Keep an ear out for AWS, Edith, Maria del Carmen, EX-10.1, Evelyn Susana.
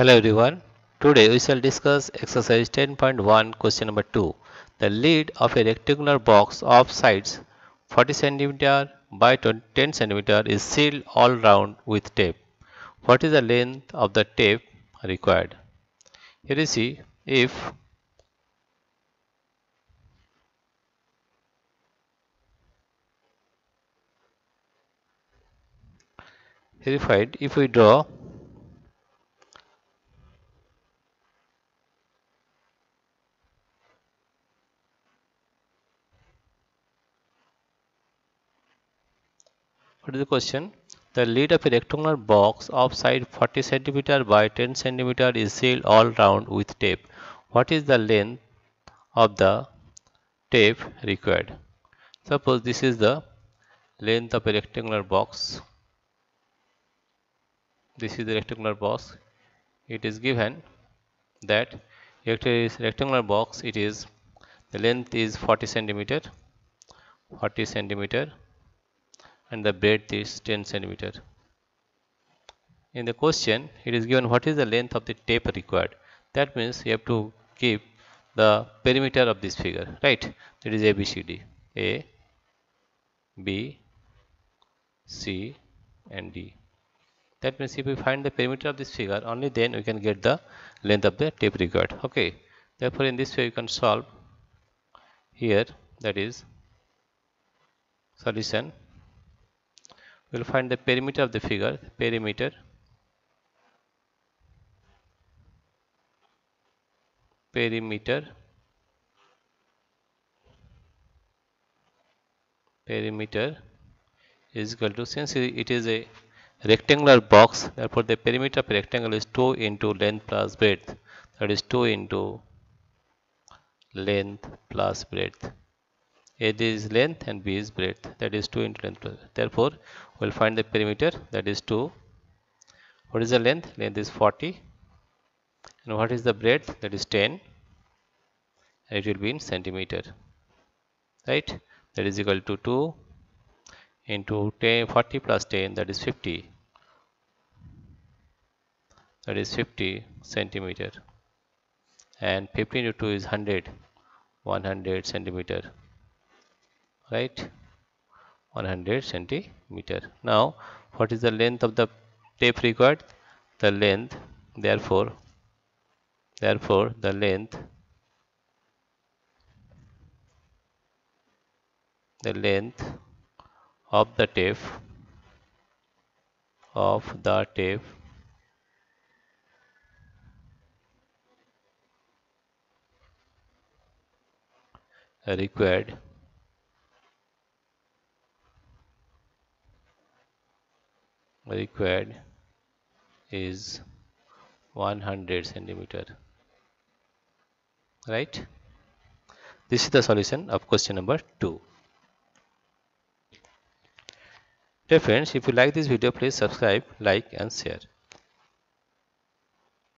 Hello everyone, today we shall discuss exercise 10.1 question number 2. The lid of a rectangular box of sides 40 cm by 10 cm is sealed all round with tape. What is the length of the tape required? Here you see if verified, if we draw what is the question? The lid of a rectangular box of side 40 cm by 10 cm is sealed all round with tape. What is the length of the tape required? Suppose this is the length of a rectangular box. This is the rectangular box. It is given that rectangular box, it is the length is 40 cm and the breadth is 10 cm. In the question it is given what is the length of the tape required. That means you have to keep the perimeter of this figure, right? That is ABCD, A, B, C and D. That means if we find the perimeter of this figure, only then we can get the length of the tape required. Okay, therefore in this way you can solve here, that is solution. We will find the perimeter of the figure, perimeter is equal to, since it is a rectangular box, therefore the perimeter of a rectangle is 2 into length plus breadth, that is 2 into length plus breadth. A is length and B is breadth, that is 2 into length plus breadth. Therefore we will find the perimeter, that is 2. What is the length? Length is 40, and what is the breadth? That is 10, and it will be in centimeter, right? That is equal to 2 into 40 plus 10, that is 50. That is 50 centimeter, and 50 into 2 is 100. 100 centimeter, right? 100 centimeter. Now, what is the length of the tape required? The length. Therefore, the length. The length of the tape required is 100 cm, right? This is the solution of question number 2. Dear friends, if you like this video, please subscribe, like and share.